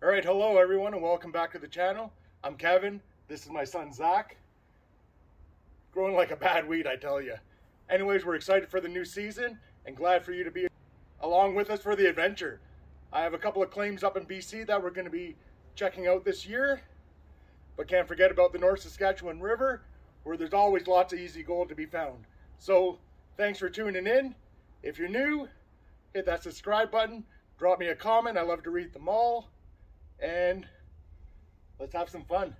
All right, hello everyone and welcome back to the channel. I'm Kevin, this is my son Zach. Growing like a bad weed, I tell you. Anyways, we're excited for the new season and glad for you to be along with us for the adventure. I have a couple of claims up in BC that we're going to be checking out this year, but can't forget about the North Saskatchewan River where there's always lots of easy gold to be found. So thanks for tuning in. If you're new, hit that subscribe button, drop me a comment, I love to read them all. And let's have some fun.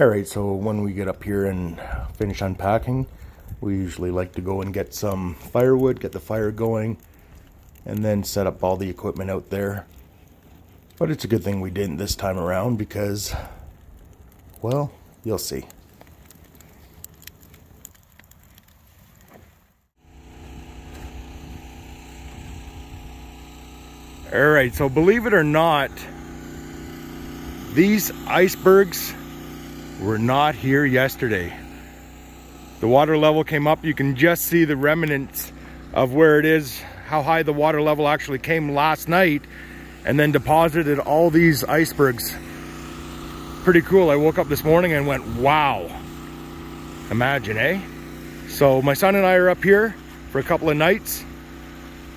All right, so when we get up here and finish unpacking, we usually like to go and get some firewood, get the fire going, and then set up all the equipment out there. But it's a good thing we didn't this time around because, well, you'll see. All right, so believe it or not, these icebergs were not here yesterday. The water level came up. You can just see the remnants of where it is, how high the water level actually came last night, and then deposited all these icebergs. Pretty cool. I woke up this morning and went, wow. Imagine, eh? So my son and I are up here for a couple of nights.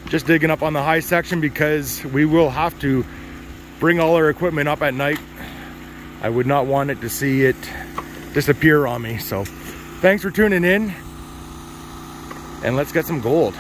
Just digging up on the high section because we will have to bring all our equipment up at night. I would not want it to see it disappear on me. So thanks for tuning in and let's get some gold.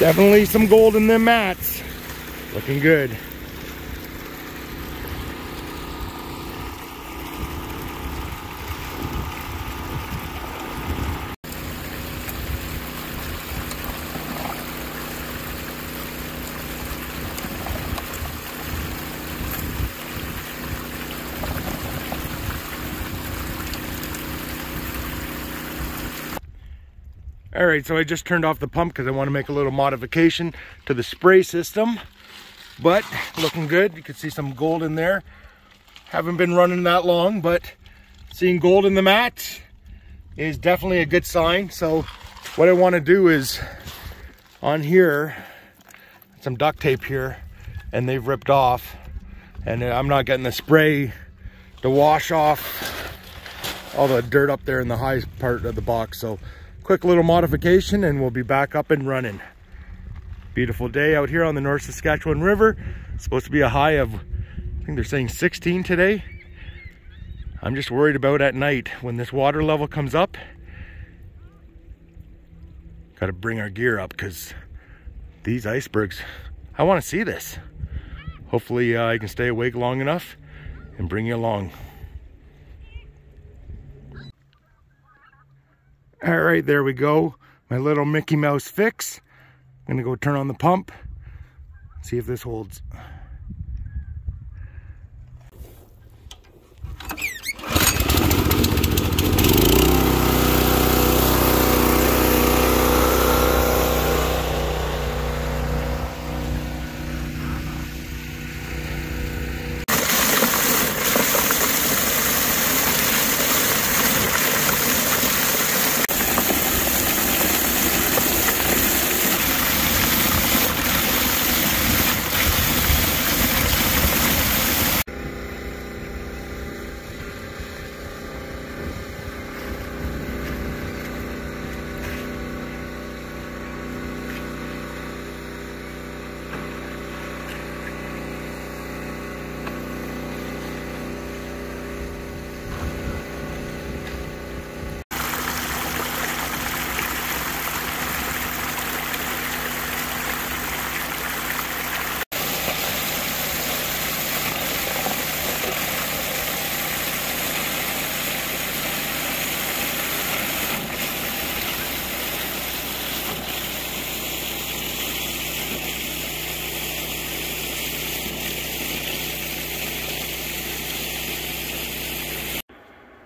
Definitely some gold in them mats. Looking good. All right, so I just turned off the pump because I want to make a little modification to the spray system, but looking good. You can see some gold in there. Haven't been running that long, but seeing gold in the mat is definitely a good sign. So what I want to do is on here, some duct tape here, and they've ripped off, and I'm not getting the spray to wash off all the dirt up there in the high part of the box. So quick little modification and we'll be back up and running. Beautiful day out here on the North Saskatchewan River. It's supposed to be a high of, I think they're saying 16 today. I'm just worried about at night when this water level comes up. Got to bring our gear up because these icebergs, I want to see this. Hopefully I can stay awake long enough and bring you along. All right, there we go. My little Mickey Mouse fix. I'm gonna go turn on the pump, see if this holds.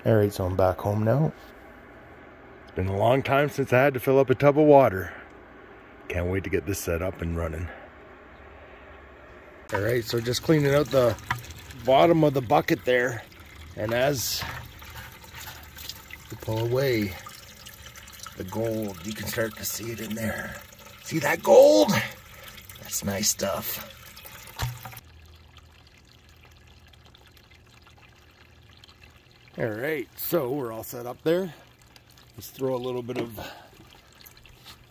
Alright, so I'm back home now. It's been a long time since I had to fill up a tub of water. Can't wait to get this set up and running. Alright, so just cleaning out the bottom of the bucket there. And as you pull away the gold, you can start to see it in there. See that gold? That's nice stuff. Alright, so we're all set up there. Let's throw a little bit of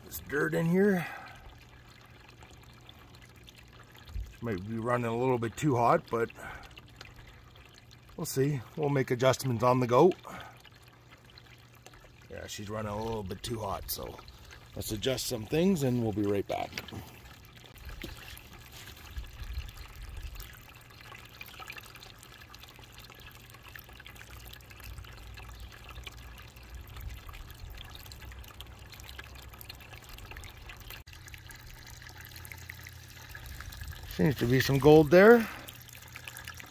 this dirt in here. Might be running a little bit too hot, but we'll see. We'll make adjustments on the go. Yeah, she's running a little bit too hot, so let's adjust some things and we'll be right back. Seems to be some gold there.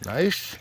Nice.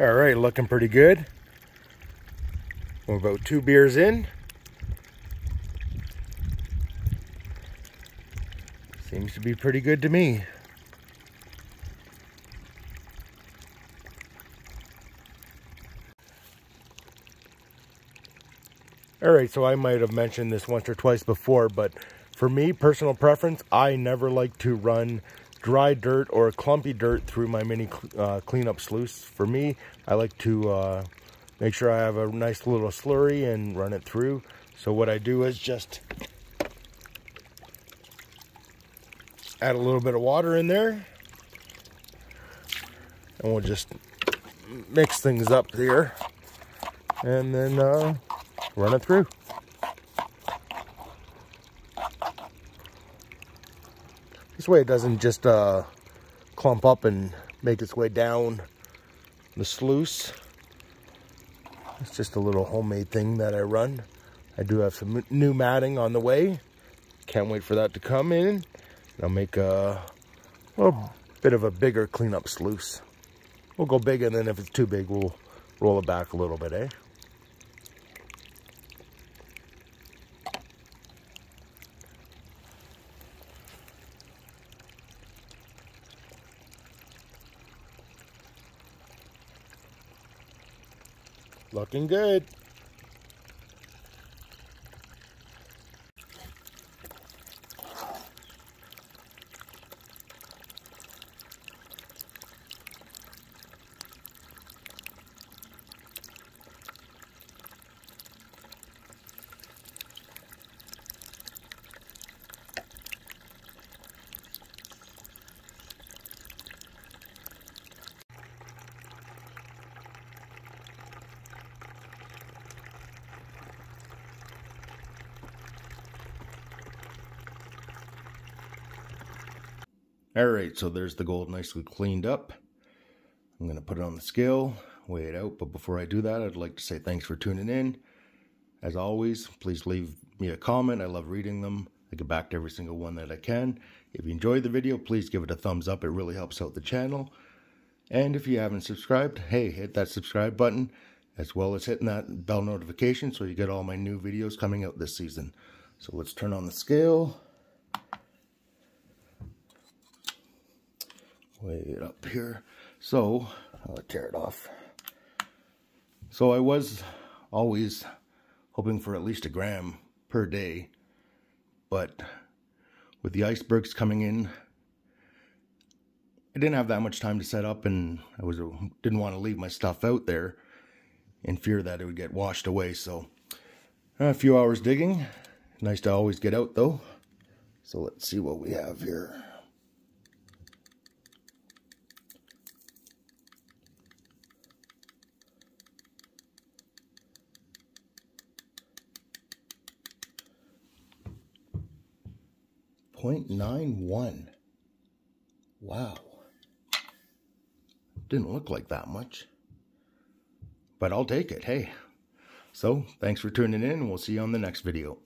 All right, looking pretty good. We're about 2 beers in. Seems to be pretty good to me. All right, so I might have mentioned this once or twice before, but for me, personal preference, I never like to run dry dirt or clumpy dirt through my mini cleanup sluice. For me, I like to make sure I have a nice little slurry and run it through. So what I do is just add a little bit of water in there, and we'll just mix things up here and then run it through. This way it doesn't just clump up and make its way down the sluice. It's just a little homemade thing that I run. I do have some new matting on the way. Can't wait for that to come in. And I'll make a little bit of a bigger cleanup sluice. We'll go big, and then if it's too big, we'll roll it back a little bit, eh? Looking good. All right, so there's the gold nicely cleaned up. I'm gonna put it on the scale, weigh it out, but before I do that, I'd like to say thanks for tuning in. As always, please leave me a comment. I love reading them. I get back to every single one that I can. If you enjoyed the video, please give it a thumbs up. It really helps out the channel. And if you haven't subscribed, hey, hit that subscribe button, as well as hitting that bell notification so you get all my new videos coming out this season. So let's turn on the scale. Way up here. So I'll tear it off. So I was always hoping for at least 1 gram per day, but with the icebergs coming in, I didn't have that much time to set up, and I didn't want to leave my stuff out there in fear that it would get washed away. So a few hours digging. Nice to always get out though. So let's see what we have here. .91. Wow. Didn't look like that much, but I'll take it. Hey, so thanks for tuning in. We'll see you on the next video.